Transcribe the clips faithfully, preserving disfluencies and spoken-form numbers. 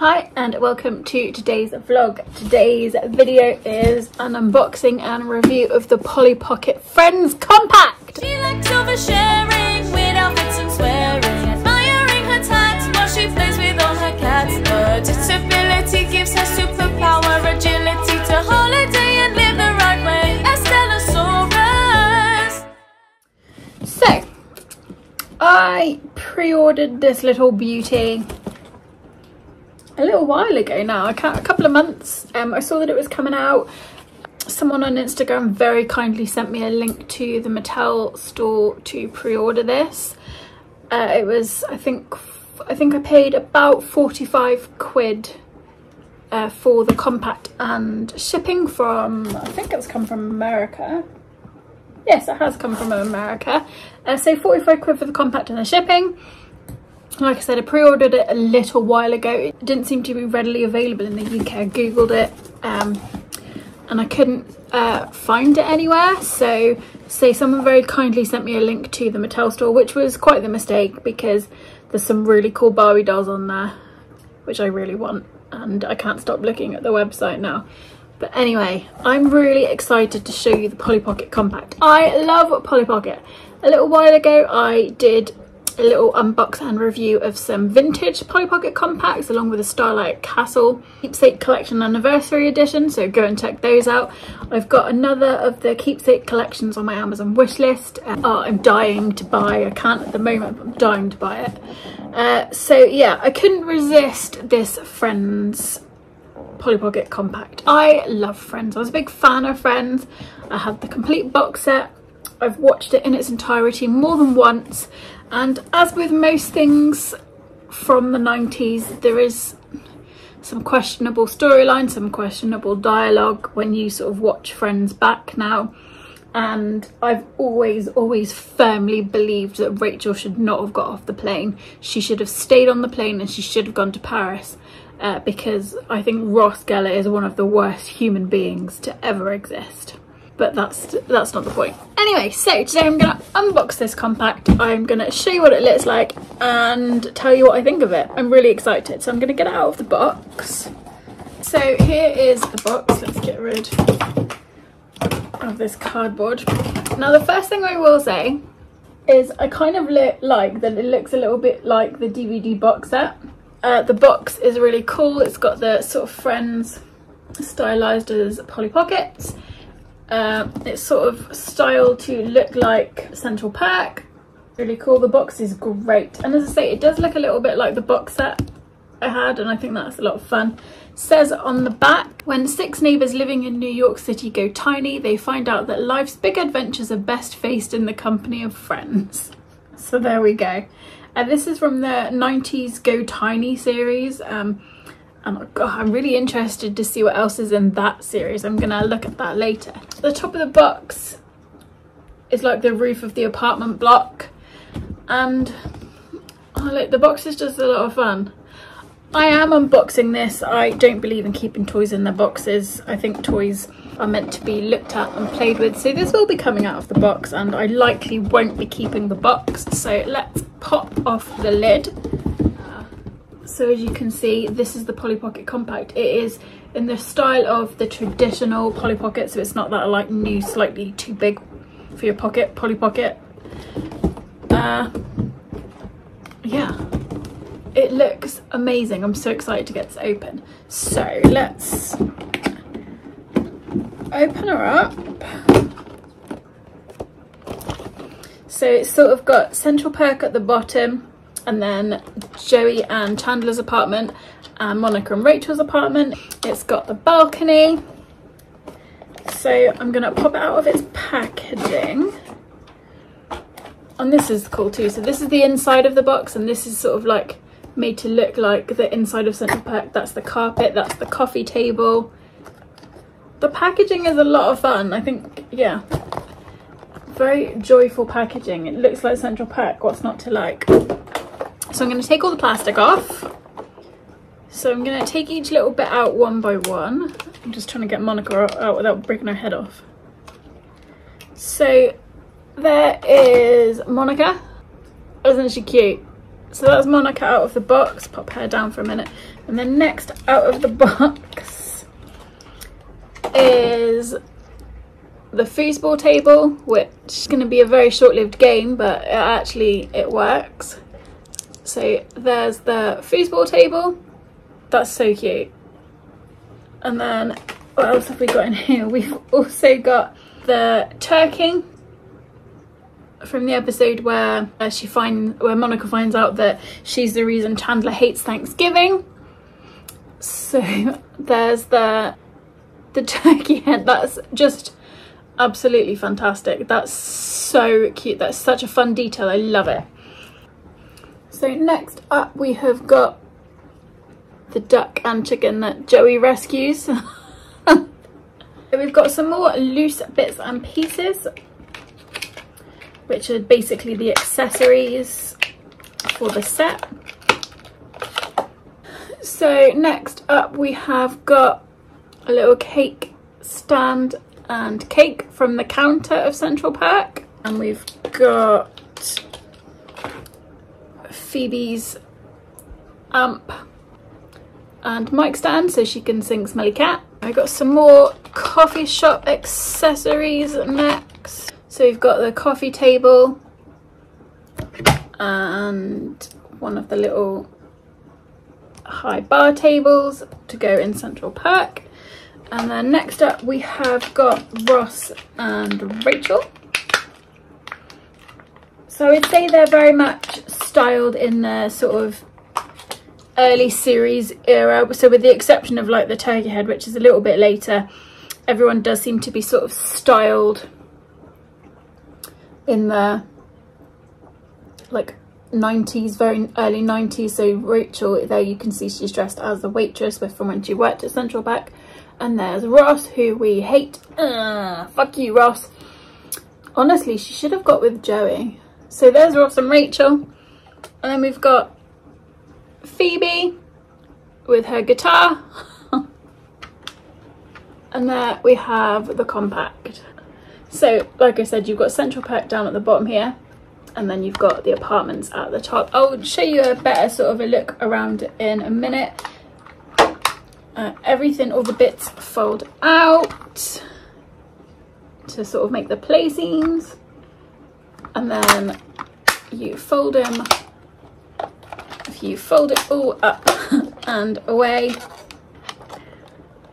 Hi and welcome to today's vlog. Today's video is an unboxing and review of the Polly Pocket Friends Compact. She likes oversharing with outfits and swearing, admiring her tats while she plays with all her cats. Her disability gives her superpower, agility to holiday and live the right way. Estellosaurus. So, I pre-ordered this little beauty a little while ago now, a couple of months. um, I saw that it was coming out. Someone on Instagram very kindly sent me a link to the Mattel store to pre-order this. Uh, it was, I think, I think I paid about forty-five quid uh, for the compact and shipping from, I think it's come from America. Yes, it has come from America. Uh, so forty-five quid for the compact and the shipping. Like I said, I pre-ordered it a little while ago. It didn't seem to be readily available in the U K. I googled it um, and I couldn't uh, find it anywhere. So, say someone very kindly sent me a link to the Mattel store, which was quite the mistake because there's some really cool Barbie dolls on there, which I really want, and I can't stop looking at the website now. But anyway, I'm really excited to show you the Polly Pocket Compact. I love Polly Pocket. A little while ago, I did a little unbox and review of some vintage Polly Pocket compacts along with the Starlight Castle Keepsake Collection Anniversary Edition, so go and check those out. I've got another of the Keepsake Collections on my Amazon wishlist. Uh, oh, I'm dying to buy, I can't at the moment, but I'm dying to buy it. Uh, so yeah, I couldn't resist this Friends Polly Pocket Compact. I love Friends, I was a big fan of Friends. I had the complete box set, I've watched it in its entirety more than once. And as with most things from the nineties, there is some questionable storyline, some questionable dialogue when you sort of watch Friends back now. And I've always, always firmly believed that Rachel should not have got off the plane. She should have stayed on the plane and she should have gone to Paris. Uh, because I think Ross Geller is one of the worst human beings to ever exist. But that's that's not the point. Anyway, so today I'm gonna unbox this compact. I'm gonna show you what it looks like and tell you what I think of it. I'm really excited, so I'm gonna get it out of the box. So here is the box. Let's get rid of this cardboard. Now the first thing I will say is I kind of like that it looks a little bit like the D V D box set. Uh, the box is really cool. It's got the sort of Friends stylized as Polly Pockets. Uh, it's sort of styled to look like Central Perk. Really cool. The box is great, and as I say, it does look a little bit like the box set I had, and I think that's a lot of fun. It says on the back, when six neighbours living in New York City go tiny, they find out that life's big adventures are best faced in the company of friends. So there we go. Uh, this is from the nineties Go Tiny series. Um, And oh God, I'm really interested to see what else is in that series. I'm going to look at that later. The top of the box is like the roof of the apartment block. And oh look, the box is just a lot of fun. I am unboxing this. I don't believe in keeping toys in their boxes. I think toys are meant to be looked at and played with. So this will be coming out of the box and I likely won't be keeping the box. So let's pop off the lid. So as you can see, this is the Polly Pocket Compact. It is in the style of the traditional Polly Pocket, so it's not that like new, slightly too big for your pocket Polly Pocket. Uh, yeah, it looks amazing. I'm so excited to get this open. So let's open her up. So it's sort of got Central Perk at the bottom, and then Joey and Chandler's apartment and Monica and Rachel's apartment. It's got the balcony. So I'm gonna pop it out of its packaging. And this is cool too. So this is the inside of the box, and this is sort of like made to look like the inside of Central Perk. That's the carpet, that's the coffee table. The packaging is a lot of fun, I think, yeah. Very joyful packaging. It looks like Central Perk, what's not to like? So I'm going to take all the plastic off. So I'm going to take each little bit out one by one. I'm just trying to get Monica out without breaking her head off. So there is Monica. Isn't she cute? So that's Monica out of the box. Pop her down for a minute. And then next out of the box is the foosball table, which is going to be a very short-lived game, but it actually it works. So there's the foosball table. That's so cute. And then what else have we got in here? We've also got the turking from the episode where uh, she find where Monica finds out that she's the reason Chandler hates Thanksgiving. So there's the the turkey head. That's just absolutely fantastic. That's so cute. That's such a fun detail. I love it. So next up we have got the duck and chicken that Joey rescues. We've got some more loose bits and pieces, which are basically the accessories for the set. So next up we have got a little cake stand and cake from the counter of Central Perk. And we've got Phoebe's amp and mic stand so she can sing Smelly Cat. I got some more coffee shop accessories next. So we've got the coffee table and one of the little high bar tables to go in Central Perk. And then next up we have got Ross and Rachel. So I'd say they're very much styled in their sort of early series era, so with the exception of like the turkey head, which is a little bit later, everyone does seem to be sort of styled in the like nineties, very early nineties. So Rachel, there you can see she's dressed as the waitress with from when she worked at Central Perk. And there's Ross, who we hate. Ugh, fuck you, Ross. Honestly, she should have got with Joey. So there's Ross and Rachel. And then we've got Phoebe with her guitar. And there we have the compact. So, like I said, you've got Central Perk down at the bottom here. And then you've got the apartments at the top. I'll show you a better sort of a look around in a minute. Uh, everything, all the bits fold out to sort of make the play seams. And then you fold them. If you fold it all up and away,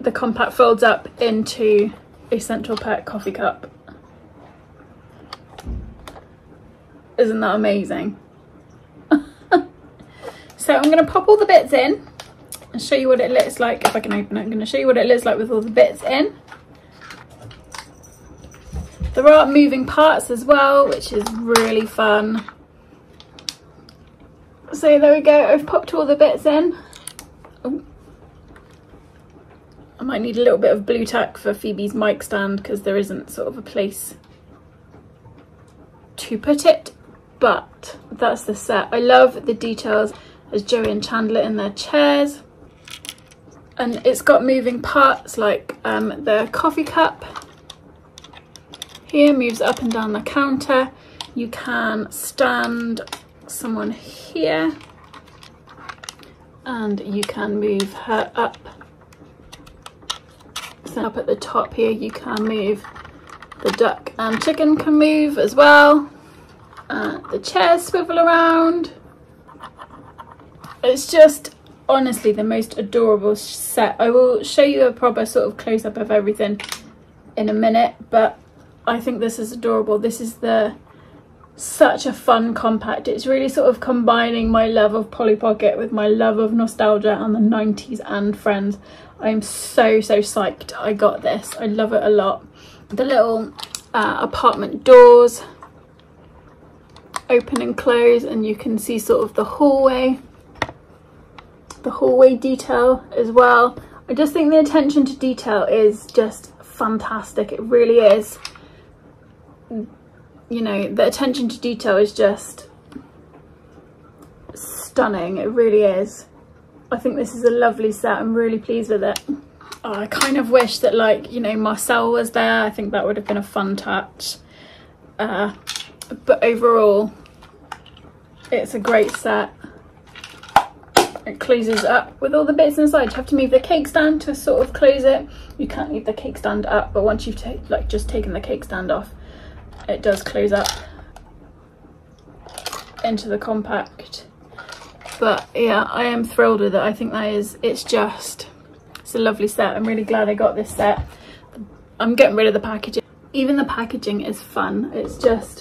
the compact folds up into a Central Perk coffee cup. Isn't that amazing? So I'm going to pop all the bits in and show you what it looks like. If I can open it, I'm going to show you what it looks like with all the bits in. There are moving parts as well, which is really fun. So there we go, I've popped all the bits in. Ooh. I might need a little bit of blue tack for Phoebe's mic stand because there isn't sort of a place to put it, but that's the set. I love the details. There's Joey and Chandler in their chairs. And it's got moving parts like um, the coffee cup here moves up and down the counter. You can stand someone here and you can move her up. So up at the top here you can move the duck and chicken can move as well. Uh, the chairs swivel around. It's just honestly the most adorable set. I will show you a proper sort of close-up of everything in a minute, but I think this is adorable. This is the such a fun compact. It's really sort of combining my love of Polly Pocket with my love of nostalgia and the nineties and Friends. I'm so so psyched I got this. I love it a lot. The little uh, apartment doors open and close, and you can see sort of the hallway. The hallway detail as well. I just think the attention to detail is just fantastic. It really is. You know, the attention to detail is just stunning. It really is. I think this is a lovely set. I'm really pleased with it. Oh, I kind of wish that, like, you know, Marcel was there. I think that would have been a fun touch. Uh, but overall, it's a great set. it closes up with all the bits inside. You have to move the cake stand to sort of close it. You can't leave the cake stand up, but once you've like just taken the cake stand off, it does close up into the compact. But yeah, I am thrilled with it. I think that is, it's just, it's a lovely set. I'm really glad I got this set. I'm getting rid of the packaging. Even the packaging is fun. It's just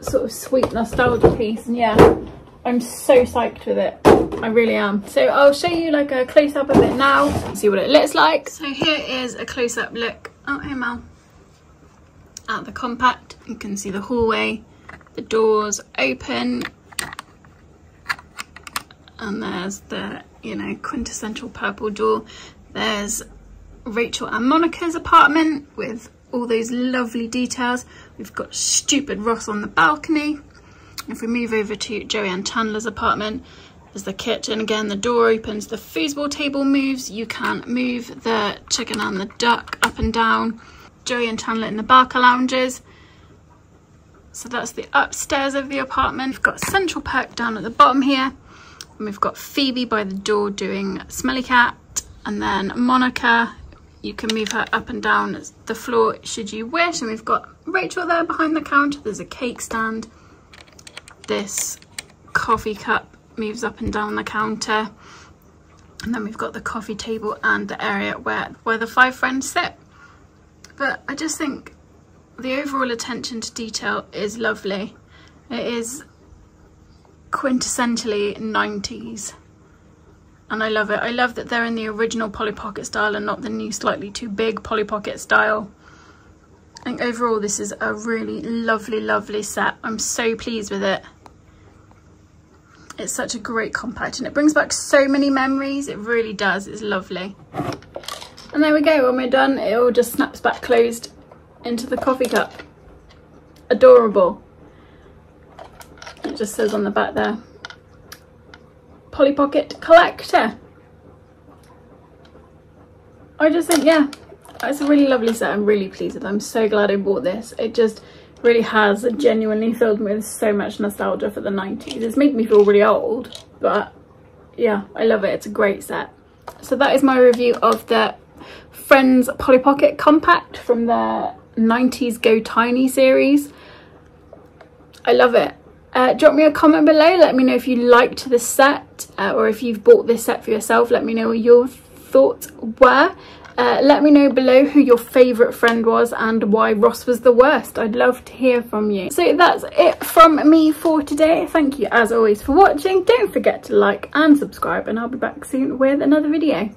sort of sweet nostalgia piece. And yeah, I'm so psyched with it. I really am. So I'll show you like a close up of it now. See what it looks like. So here is a close up look. Oh, hey Mal. At the compact. You can see the hallway, the doors open. And there's the, you know, quintessential purple door. There's Rachel and Monica's apartment with all those lovely details. We've got stupid Ross on the balcony. If we move over to Joanne Chandler's apartment, there's the kitchen. Again, the door opens, the foosball table moves. You can move the chicken and the duck up and down. Joanne Chandler in the Barker lounges. So that's the upstairs of the apartment. We've got Central Perk down at the bottom here. And we've got Phoebe by the door doing Smelly Cat. And then Monica, you can move her up and down the floor should you wish. And we've got Rachel there behind the counter. There's a cake stand. This coffee cup moves up and down the counter. And then we've got the coffee table and the area where, where the five friends sit. But I just think the overall attention to detail is lovely. It is quintessentially nineties. And I love it. I love that they're in the original Polly Pocket style and not the new slightly too big Polly Pocket style. I think overall this is a really lovely, lovely set. I'm so pleased with it. It's such a great compact and it brings back so many memories. It really does. It's lovely. And there we go. When we're done, it all just snaps back closed into the coffee cup. Adorable. It just says on the back there. Polly Pocket collector. I just think, yeah, it's a really lovely set. I'm really pleased with it. I'm so glad I bought this. It just really has genuinely filled me with so much nostalgia for the nineties. It's made me feel really old, but yeah, I love it. It's a great set. So that is my review of the Friends Polly Pocket Compact from the nineties Go Tiny series. I love it. Uh, drop me a comment below, let me know if you liked this set, uh, or if you've bought this set for yourself, let me know what your thoughts were. Uh, let me know below who your favourite friend was and why Ross was the worst. I'd love to hear from you. So that's it from me for today. Thank you as always for watching. Don't forget to like and subscribe and I'll be back soon with another video.